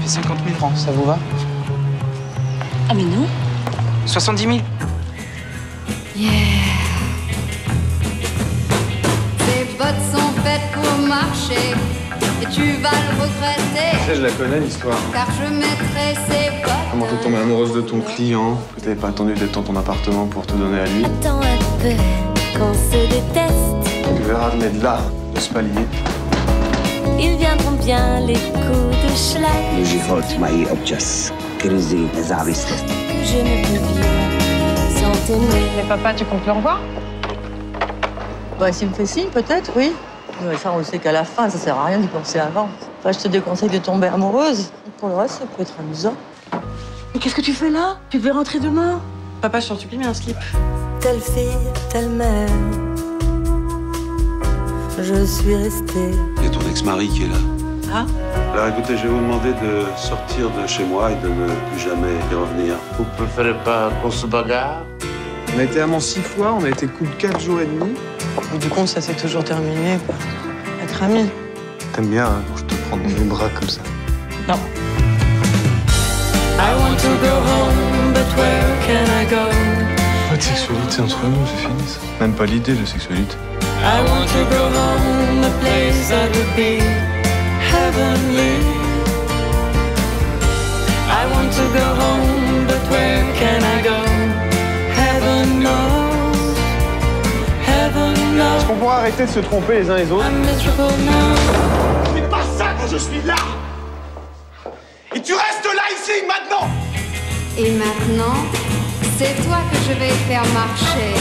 Fait 50 000 francs, ça vous va? Ah mais non. 70 000. Yeah. Tes bottes sont faites pour marcher et tu vas le regretter. Tu sais, je la connais l'histoire. Car je mettrai ses bottes. Comment t'es tombée amoureuse de ton client? Que t'avais pas attendu d'être dans ton appartement pour te donner à lui? Attends un peu qu'on se déteste. Tu verras venir de là, de se pallier. Ils viendront bien les coups de schlag. You hold my objects. Crazy as a business. Je ne peux plus s'entonner. Mais papa, tu comptes le revoir? Bah, s'il me fait signe, peut-être, oui. Mais ça, on le sait qu'à la fin, ça sert à rien d'y penser avant. Enfin, je te déconseille de tomber amoureuse. Pour le reste, ça peut être amusant. Mais qu'est-ce que tu fais là? Tu devais rentrer demain. Papa, je t'en supplie, mets un slip. Telle fille, telle mère. Je suis restée. Il y a ton ex-mari qui est là. Ah? Alors écoutez, je vais vous demander de sortir de chez moi et de ne plus jamais y revenir. Vous préférez pas qu'on se bagarre? On a été amants 6 fois, on a été couple 4 jours et demi. Et du coup, ça s'est toujours terminé, quoi. Être amis. T'aimes bien hein, quand je te prends dans les bras comme ça? Non. Pas de sexualité entre nous, c'est fini ça. Même pas l'idée de sexualité. I want to go home, a place that would be heavenly. I want to go home, but where can I go? Heaven knows, heaven knows. Est-ce qu'on pourra arrêter de se tromper les uns les autres? I'm miserable now. Mais pas ça quand je suis là! Et tu restes là, ici, maintenant! Et maintenant, c'est toi que je vais faire marcher.